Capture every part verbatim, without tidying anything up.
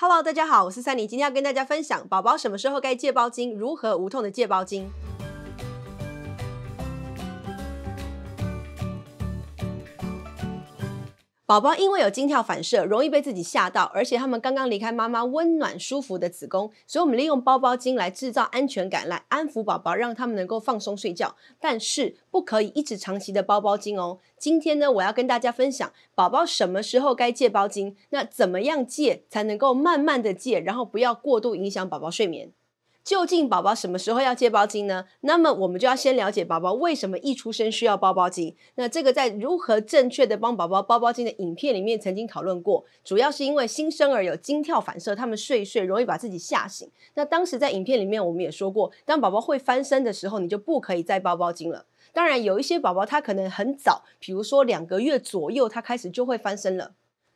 Hello， 大家好，我是三妮，今天要跟大家分享宝宝什么时候该戒包巾，如何无痛的戒包巾。宝宝因为有惊跳反射，容易被自己吓到，而且他们刚刚离开妈妈温暖舒服的子宫，所以我们利用包包巾来制造安全感，来安抚宝宝，让他们能够放松睡觉。但是不可以一直长期的包包巾哦。今天呢，我要跟大家分享宝宝什么时候该戒包巾，那怎么样戒才能够慢慢的戒，然后不要过度影响宝宝睡眠。究竟宝宝什么时候要戒包巾呢？那么我们就要先了解宝宝为什么一出生需要包包巾。那这个在如何正确的帮宝宝包包巾的影片里面曾经讨论过，主要是因为新生儿有惊跳反射，他们睡一睡容易把自己吓醒。那当时在影片里面我们也说过，当宝宝会翻身的时候，你就不可以再包包巾了。当然有一些宝宝他可能很早，比如说两个月左右，他开始就会翻身了。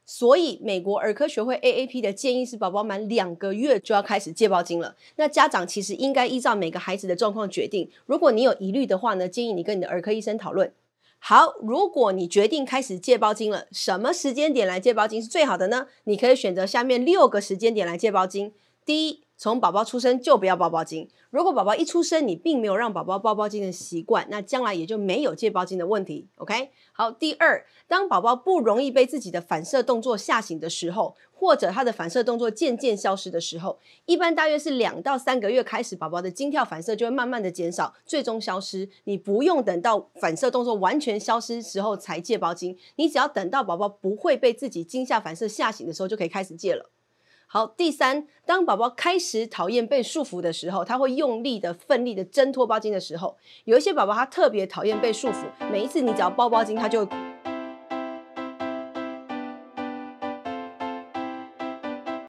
所以美国儿科学会 A A P 的建议是，宝宝满两个月就要开始戒包巾了。那家长其实应该依照每个孩子的状况决定，如果你有疑虑的话呢，建议你跟你的儿科医生讨论。好，如果你决定开始戒包巾了，什么时间点来戒包巾是最好的呢？你可以选择下面六个时间点来戒包巾。第一，从宝宝出生就不要包包巾。如果宝宝一出生你并没有让宝宝包包巾的习惯，那将来也就没有戒包巾的问题。OK， 好，第二，当宝宝不容易被自己的反射动作吓醒的时候，或者他的反射动作渐渐消失的时候，一般大约是两到三个月开始，宝宝的惊跳反射就会慢慢的减少，最终消失。你不用等到反射动作完全消失时候才戒包巾，你只要等到宝宝不会被自己惊吓反射吓醒的时候就可以开始戒了。好，第三，当宝宝开始讨厌被束缚的时候，他会用力的、奋力的挣脱包巾的时候，有一些宝宝他特别讨厌被束缚，每一次你只要包包巾，他就